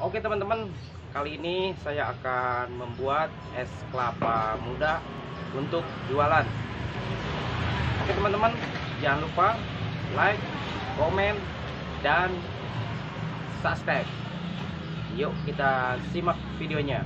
Oke teman-teman, kali ini saya akan membuat es kelapa muda untuk jualan. Oke teman-teman, jangan lupa like, komen, dan subscribe. Yuk kita simak videonya.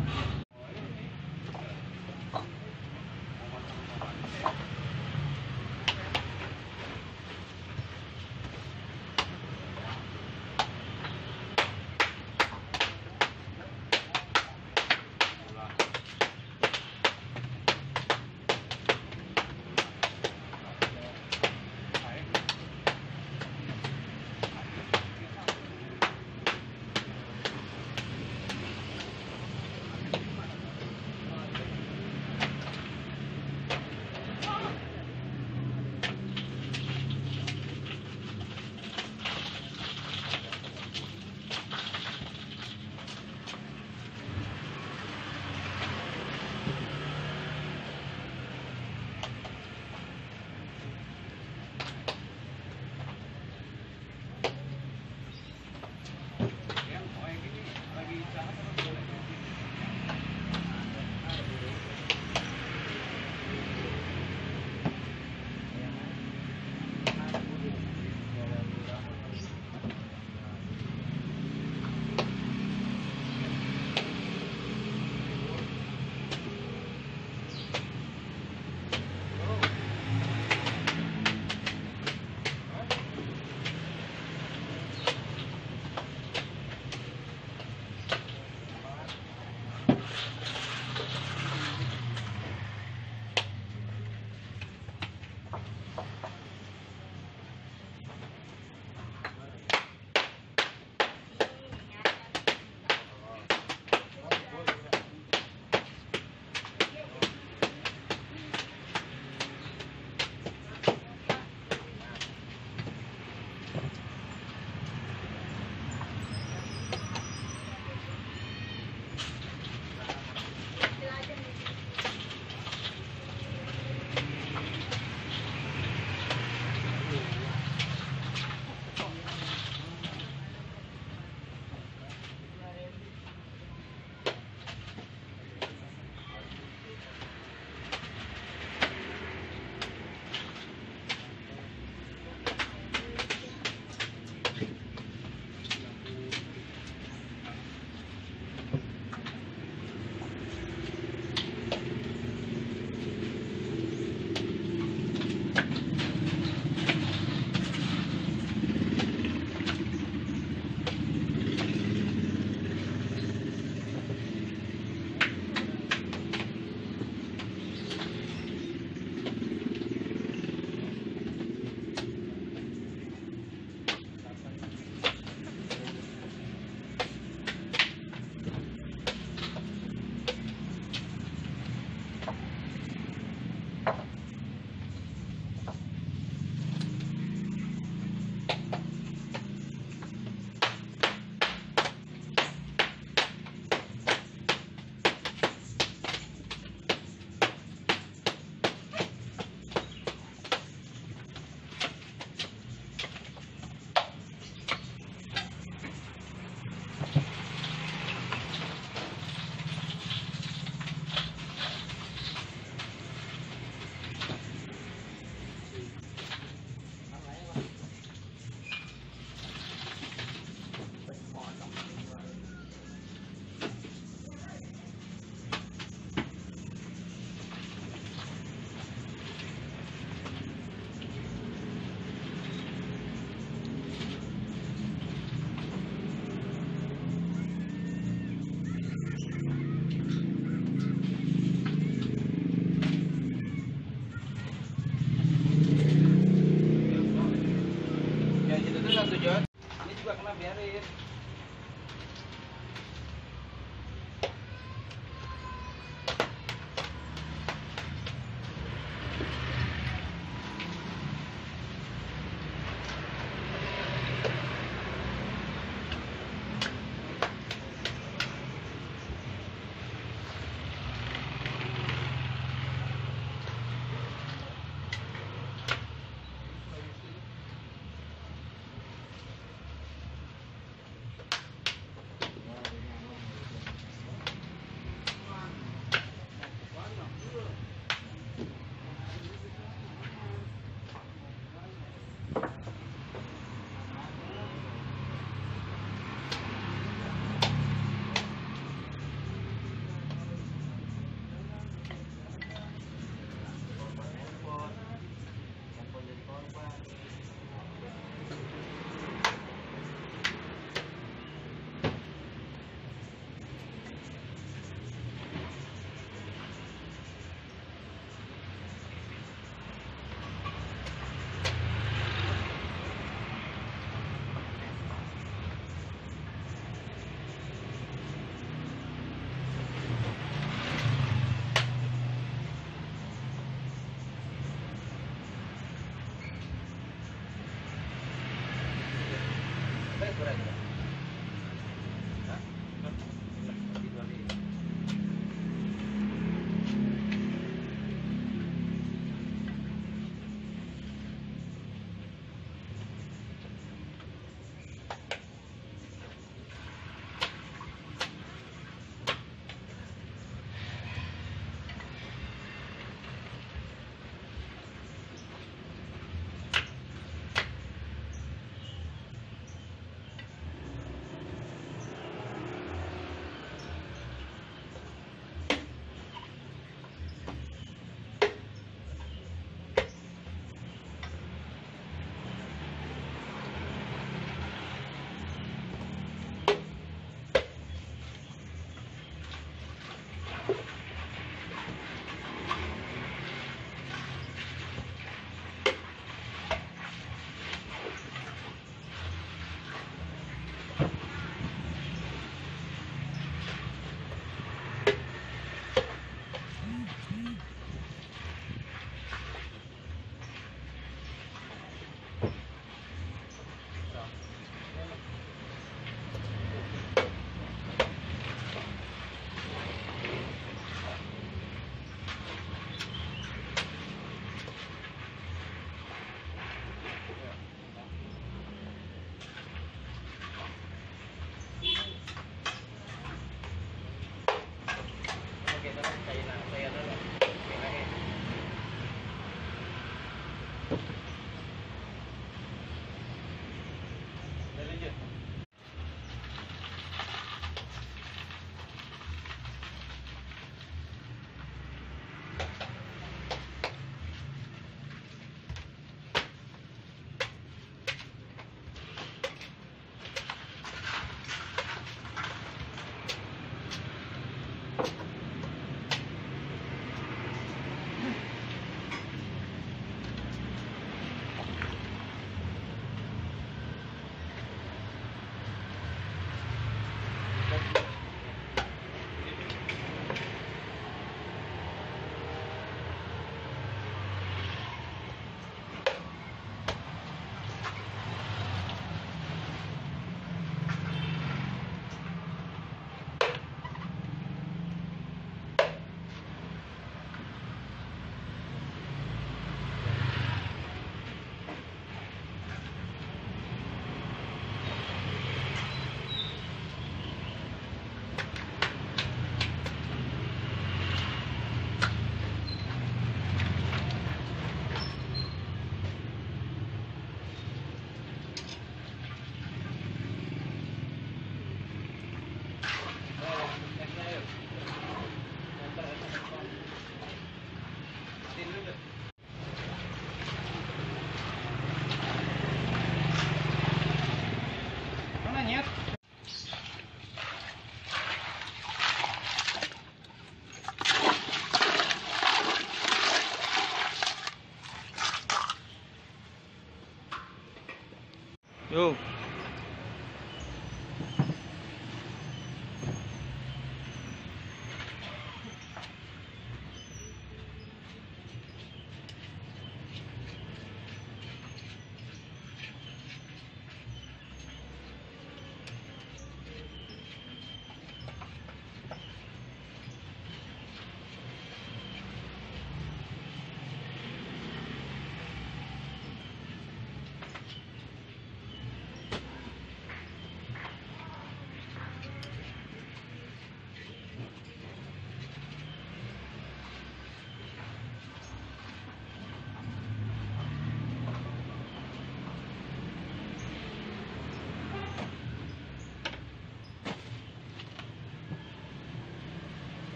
Yo.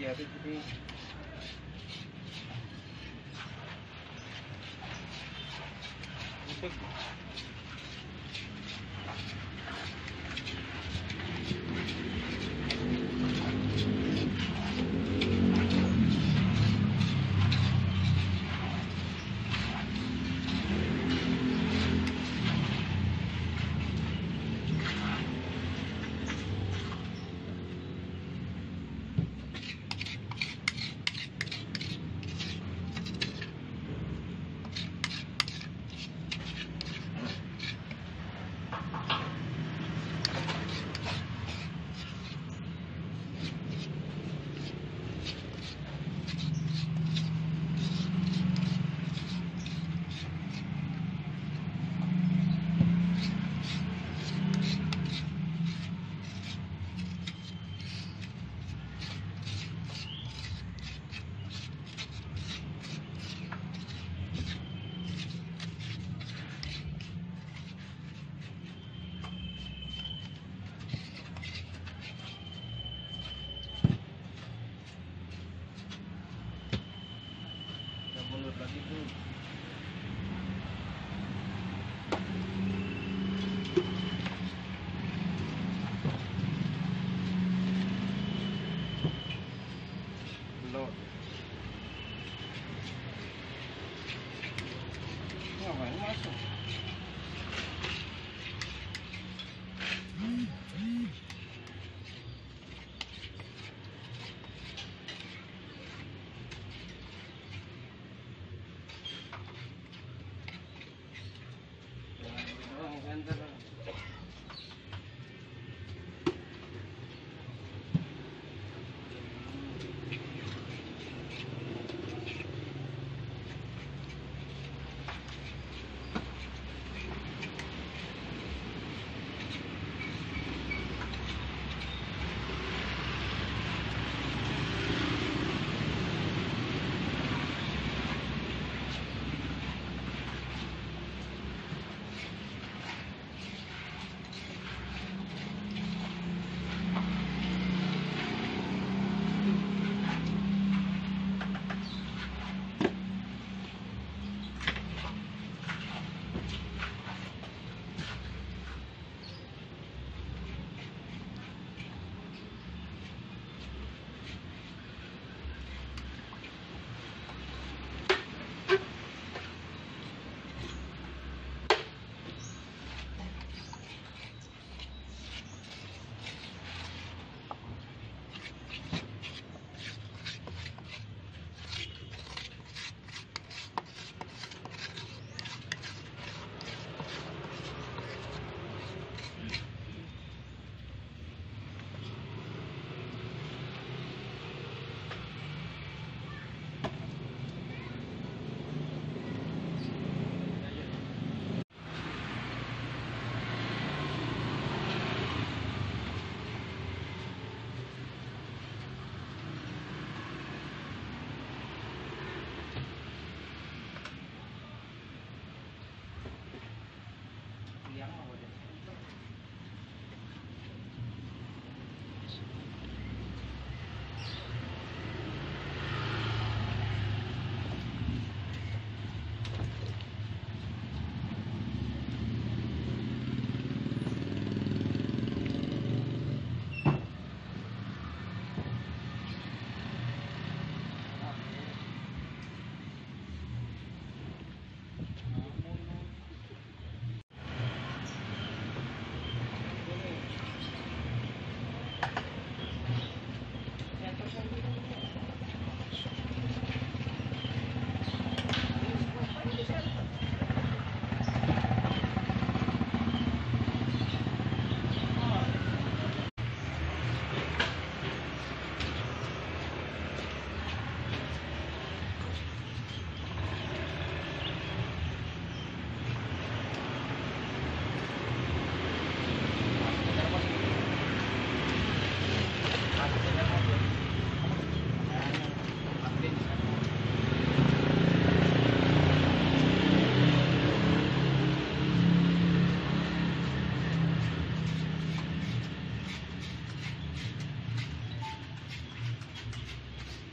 Yeah, this would be.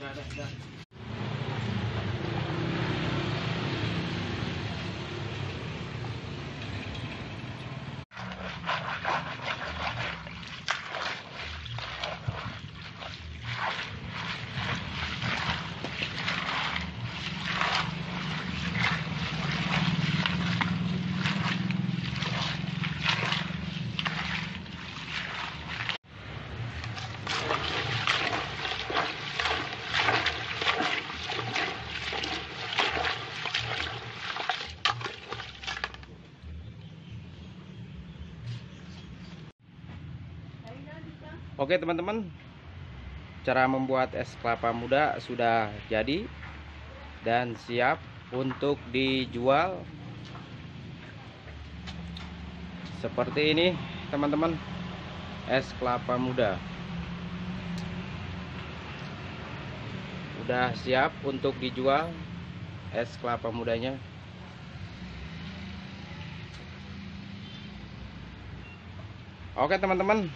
Dah. Oke teman-teman, cara membuat es kelapa muda sudah jadi dan siap untuk dijual seperti ini teman-teman, es kelapa muda udah siap untuk dijual, es kelapa mudanya. Oke teman-teman,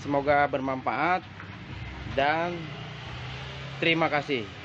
semoga bermanfaat dan terima kasih.